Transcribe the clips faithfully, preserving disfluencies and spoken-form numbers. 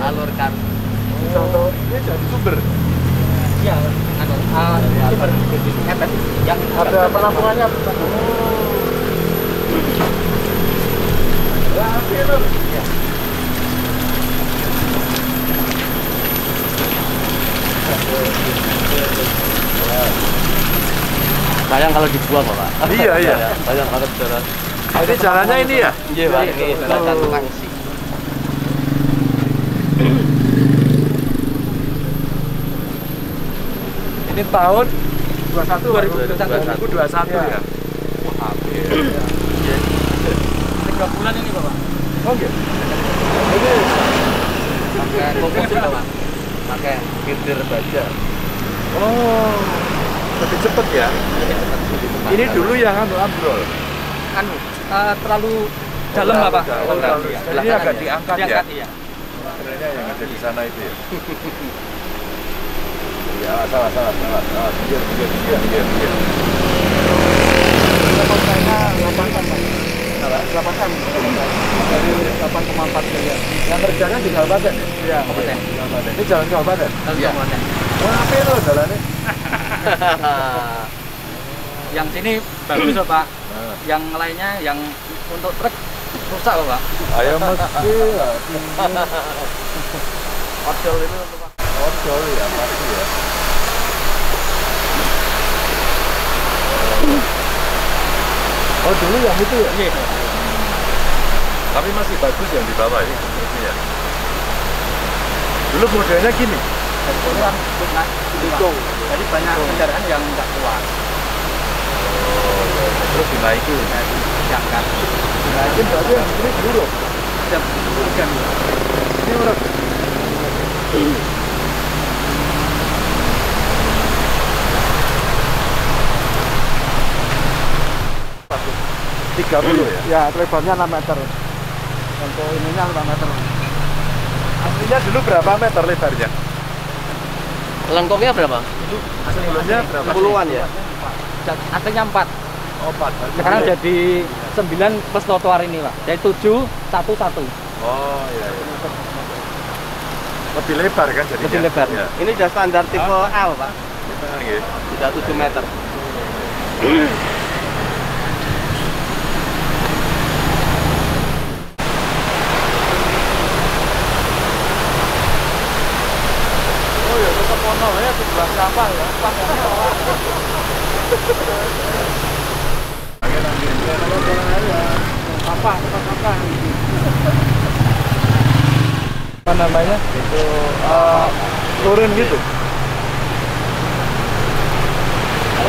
alurkan ini jadi sumber. Iya, sumber yang ada penampungannya. Sayang kalau dibuang, Pak. Iya, iya. Sayang kalau jalan. Jadi jalannya ini ya? Iya, Pak. Jalan langsung. Ini tahun dua puluh satu dua ribu dua puluh satu ya. Wah, hampir. Tiga bulan ini, Bapak. Oh, iya. Ini pakai komposit, Pak. Pakai girder baja. Oh. Lebih cepat ya. Ini dulu yang anu ambrol. Anu uh, terlalu dalam oh, apa? Oh, terlalu. Jadi agak diangkat, diangkat ya. Iya. Sebenarnya yang ada di sana itu ya. Ya, salah salah salah. salah. Biar biar biar biar. biar. delapan koma empat dari delapan koma empat saja. Yang kerjanya di Kabupaten ya? Iya, Kabupaten. Ini jalan Kabupaten? Iya. Wah, apa itu jalannya? Yang sini bagus loh, Pak. Yang lainnya yang untuk truk rusak loh, Pak. Ayo mesti lah. Ojol ini untuk Pak. Ojol ya, pasti ya. Oh, dulu yang itu ya? Iya. Tapi masih bagus yang di bawah ini. Ya. Dulu modelnya gini. Kebetulan itu. Jadi banyak kendaraan yang nggak keluar. Oh, ya. Terus dinaikin. Diangkat. Dinaikin berarti yang ini dulu. Jam bukan. Ini udah. tiga puluh ya? Ya, lebarnya enam meter. Untuk ininya enam meter. Aslinya dulu berapa meter lebarnya? Lengkungnya berapa? Aslinya berapa? sepuluhan ya? Aslinya empat. Oh, empat. Sekarang jadi sembilan plus trotoar ini, Pak. Jadi tujuh, satu, satu. Oh, iya, iya. Lebih lebar kan jadinya? Lebih lebar. Ya. Ini sudah standar tipe ah. L, Pak. Sudah tujuh meter. Sampah ya, sampahnya orang. Sampah, tempat sampah. Apa namanya? Itu uh, turun gitu.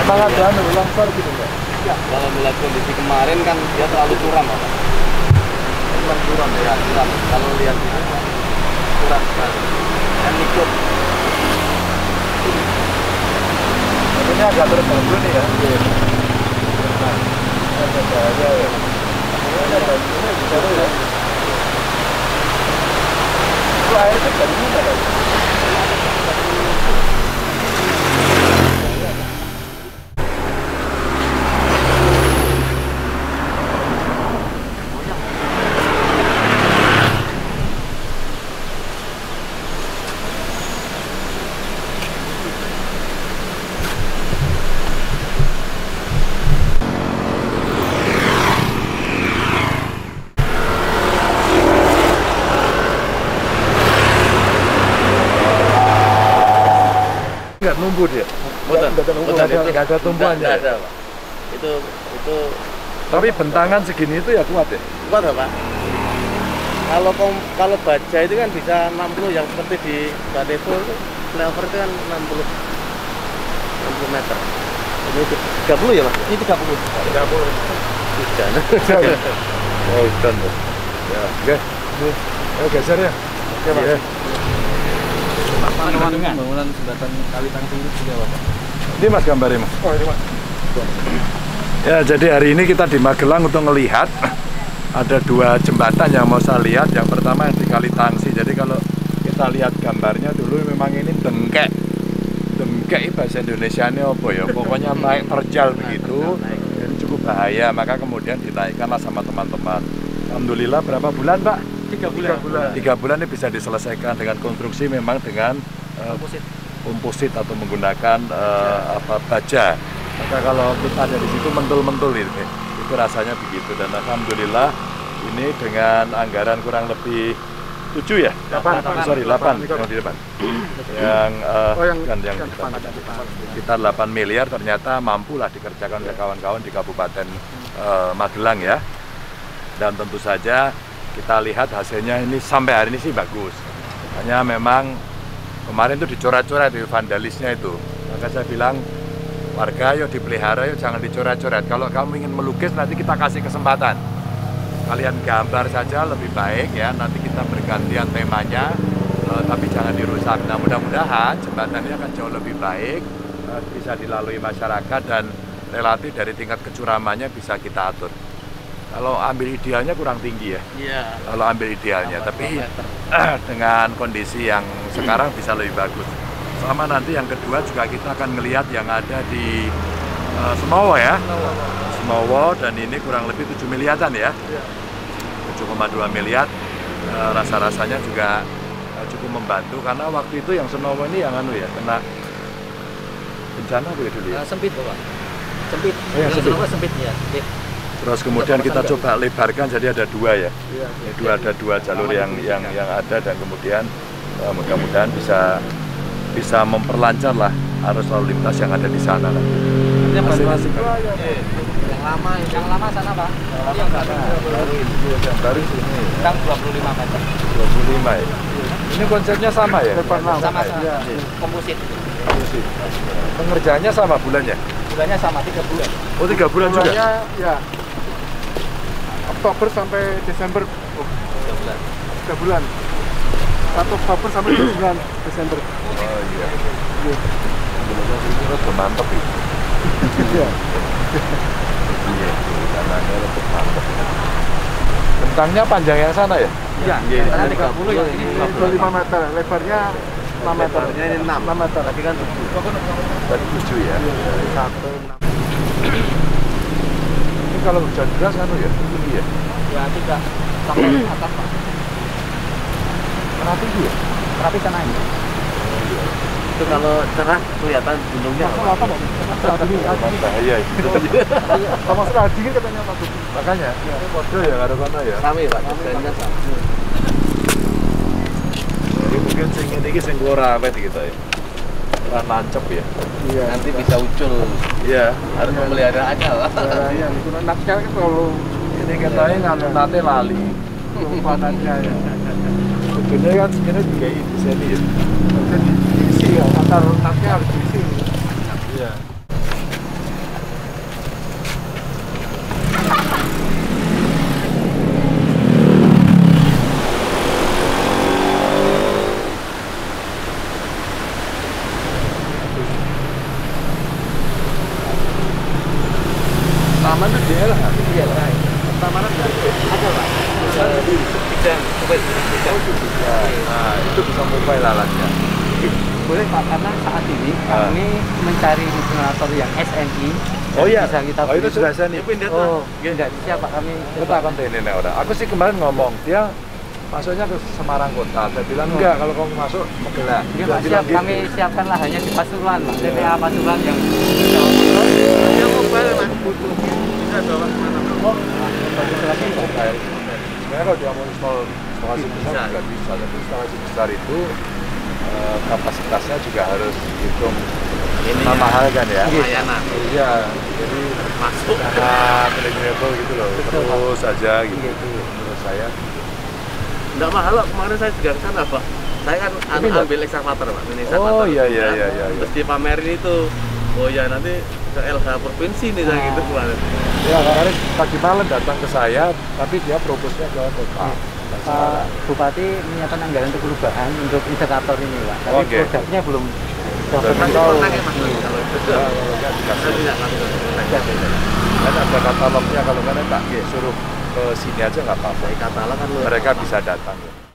Emang ada anu longsor gitu nggak? Ya. Kalau melihat kondisi kemarin kan dia terlalu curam, Pak. Terlalu curam ya, curam. Kalau lihat itu curam sekali. Dan ikut. Ini agak terganggu nih ya. Iya. Ada bahaya ya. Ada banjirnya di sana ya. Itu air itu dari mana ya? Numbu dia. Betul. Enggak ada enggak ada tumbuhannya. Ada, Pak. Itu itu tapi bentangan segini itu ya kuat ya? Kuat, Pak. Kalau kalau baja itu kan bisa enam puluh yang seperti di Badevo itu flyover itu kan enam puluh meter. Ini tiga puluh ya, Pak? Ini tiga puluh. tiga puluh. tiga puluh. Oh, hutan. Ya, oke. Ayo geser ya. Oke, Pak. Bangunan jembatan kali tangsi ini juga, Bapak. Ini Mas gambarnya, Mas. Oh, ini Mas. Ya, jadi hari ini kita di Magelang untuk melihat ada dua jembatan yang mau saya lihat. Yang pertama yang di kali tangsi. Jadi kalau kita lihat gambarnya dulu memang ini dengkek. Dengkek bahasa Indonesianya apa ya? Pokoknya naik terjal begitu. Jadi cukup bahaya, maka kemudian dinaikkanlah sama teman-teman. Alhamdulillah berapa bulan, Pak? Tiga bulan. Tiga bulan, Tiga bulan ini bisa diselesaikan dengan konstruksi memang dengan uh, komposit. komposit atau menggunakan uh, apa baja. Maka kalau kita ada di situ mentul-mentul ini, itu rasanya begitu. Dan alhamdulillah ini dengan anggaran kurang lebih tujuh ya, delapan, sorry delapan yang di depan, yang uh, oh, yang, kan, yang di depan. Kita delapan miliar ternyata mampulah dikerjakan oleh kawan-kawan di Kabupaten uh, Magelang ya. Dan tentu saja kita lihat hasilnya ini sampai hari ini sih bagus. Hanya memang kemarin itu dicoret-coret itu vandalisnya itu. Maka saya bilang warga yuk dipelihara, yuk jangan dicoret-coret. Kalau kamu ingin melukis nanti kita kasih kesempatan. Kalian gambar saja lebih baik ya, nanti kita bergantian temanya, uh, tapi jangan dirusak. Nah, mudah-mudahan jembatannya akan jauh lebih baik, uh, bisa dilalui masyarakat dan relatif dari tingkat kecuramannya bisa kita atur. Kalau ambil idealnya kurang tinggi ya, yeah. Kalau ambil idealnya, Amat tapi uh, dengan kondisi yang sekarang bisa lebih bagus. Sama nanti yang kedua juga kita akan melihat yang ada di uh, Senowo ya. Senowo. Senowo dan ini kurang lebih tujuh miliaran ya, tujuh koma dua miliar. E, rasa-rasanya juga e, cukup membantu karena waktu itu yang Senowo ini yang anu ya kena bencana gue dulu ya. Nah, sempit Bapak, sempit. Oh, yang sempit. Senowo sempit ya. Eh. Terus kemudian kita coba lebarkan jadi ada dua ya, ya, ya. Dua, ada dua jalur nah, yang yang yang ada dan kemudian e, mudah-mudahan bisa bisa memperlancar lah arus lalu lintas yang ada di sana lah. Yang lama, yang lama sana Pak. Yang lama yang sana. Baru itu aja. Baru sini. Yang dua puluh lima meter. dua puluh lima ya. Ini konsepnya sama ya? Sama-sama. Ya. Komposit. Komposit. Pengerjaannya sama bulannya? Bulannya sama, tiga bulan. Oh, tiga bulan juga? Bulannya ya. Oktober sampai Desember. Oh, tiga bulan. Tiga bulan. Satu Oktober sampai bulan Desember. Oh iya. Iya. Ini udah mantap ya. Iya. Kentangnya panjang yang sana ya? Iya, kentangnya tiga puluh ya, ini dua puluh lima meter, lebarnya enam meter. Lebarnya ini enam meter, tapi kan tujuh. Tadi tujuh ya? satu, enam. Ini kalau hujan deras kan ya? Tinggi ya? Ya, tidak. Sampai atas Pak. Karena tinggi ya? Tapi sana ini. Itu kalau cerah kelihatan gunungnya apa Pak? Bahaya itu. Sama serah dingin katanya Pak Bupati. Makanya, ini kode ya ada mana ya? Sami Pak, desainnya sama. Jadi mungkin segini ini yang keluar awet gitu ya. Kurang lancep ya. Nanti bisa ucul. Iya. Harus memelihara aja lah. Iya, itu anaknya kan kalau ini katanya ngantunate lali. Kempatannya ya. Sebetulnya kan segini juga itu sini ya. Iya, antar runtaknya harus diisi. Iya. Taman itu dia lah, dia lah. Taman ada ada lah. Bisa mobile, bisa. Nah, itu bisa mobile alatnya. Boleh Pak, karena saat ini kami uh. mencari generator yang S N I. Oh iya, bisa kita oh itu sudah S N I. Oh, enggak bisa Pak, kami ketahuan ini orang. Aku sih kemarin ngomong, dia masuknya ke Semarang kota. Saya bilang enggak, kalau kamu masuk Magelang. Dia Pak, siap, kami siapkan lahannya di Pasuruan, Pak. T P A Pasuruan yang dia mobile, Mas. Butuhnya bisa bawa ke mana-mana. Oh, lagi mobile. Sebenarnya kalau dia mau install instalasi besar juga bisa, tapi instalasi besar itu kapasitasnya juga harus dihitung sama mahal kan ya? Iya, jadi masuk sangat reliable gitu loh, terus saja gitu menurut saya. Nggak mahal loh, kemarin saya juga kesana Pak. Saya kan ambil ekskavator Pak, mini ekskavator. Oh iya iya iya iya. Terus dipamerin itu, oh ya nanti ke L H provinsi nih saya gitu kemarin. Ya kemarin pagi malam datang ke saya, tapi dia proposnya ke kota. Pak Bupati menyiapkan anggaran untuk perubahan untuk indikator ini Pak, tapi okay. Produknya belum terkenal. Kan ada katalognya, kalau kan enggak suruh ke sini aja nggak apa-apa, mereka bisa datang.